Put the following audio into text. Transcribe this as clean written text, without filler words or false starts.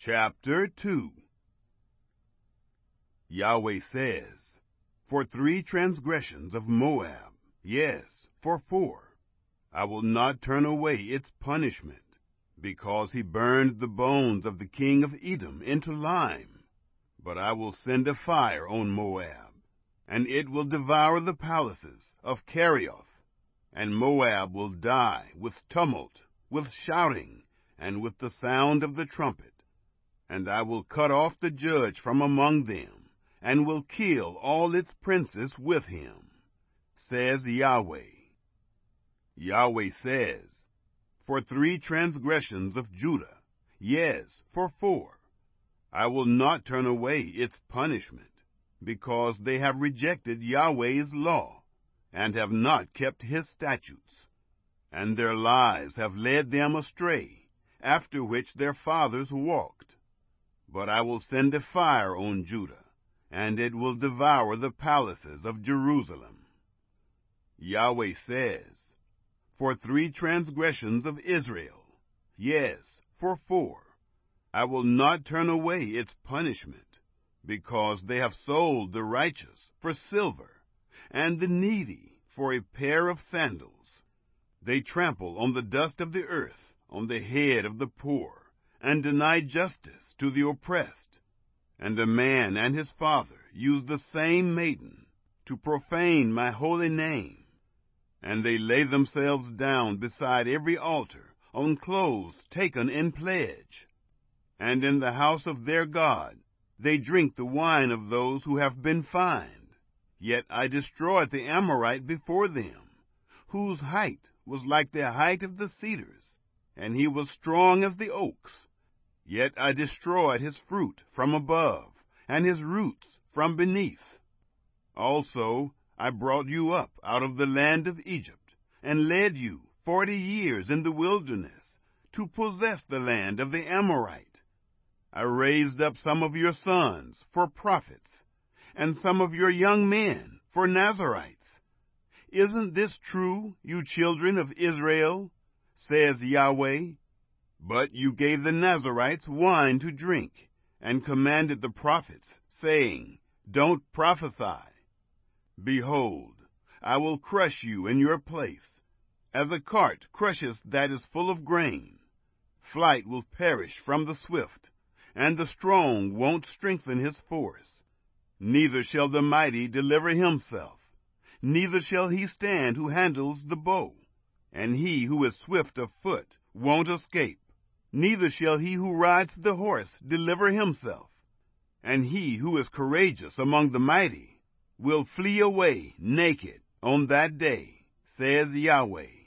Chapter 2. Yahweh says, For 3 transgressions of Moab, yes, for 4, I will not turn away its punishment, because he burned the bones of the king of Edom into lime. But I will send a fire on Moab, and it will devour the palaces of Kerioth, and Moab will die with tumult, with shouting, and with the sound of the trumpet. And I will cut off the judge from among them, and will kill all its princes with him, says Yahweh. Yahweh says, For 3 transgressions of Judah, yes, for 4, I will not turn away its punishment, because they have rejected Yahweh's law, and have not kept his statutes, and their lives have led them astray, after which their fathers walked. But I will send a fire on Judah, and it will devour the palaces of Jerusalem. Yahweh says, For 3 transgressions of Israel, yes, for 4, I will not turn away its punishment, because they have sold the righteous for silver, and the needy for a pair of sandals. They trample on the dust of the earth, on the head of the poor, and deny justice to the oppressed. And a man and his father used the same maiden to profane my holy name. And they lay themselves down beside every altar on clothes taken in pledge. And in the house of their God they drink the wine of those who have been fined. Yet I destroyed the Amorite before them, whose height was like the height of the cedars, and he was strong as the oaks. Yet I destroyed his fruit from above, and his roots from beneath. Also I brought you up out of the land of Egypt, and led you 40 years in the wilderness, to possess the land of the Amorite. I raised up some of your sons for prophets, and some of your young men for Nazarites. Isn't this true, you children of Israel? Says Yahweh. But you gave the Nazarites wine to drink, and commanded the prophets, saying, Don't prophesy. Behold, I will crush you in your place, as a cart crushes that is full of grain. Flight will perish from the swift, and the strong won't strengthen his force. Neither shall the mighty deliver himself, neither shall he stand who handles the bow, and he who is swift of foot won't escape, neither shall he who rides the horse deliver himself, and he who is courageous among the mighty will flee away naked on that day, says Yahweh.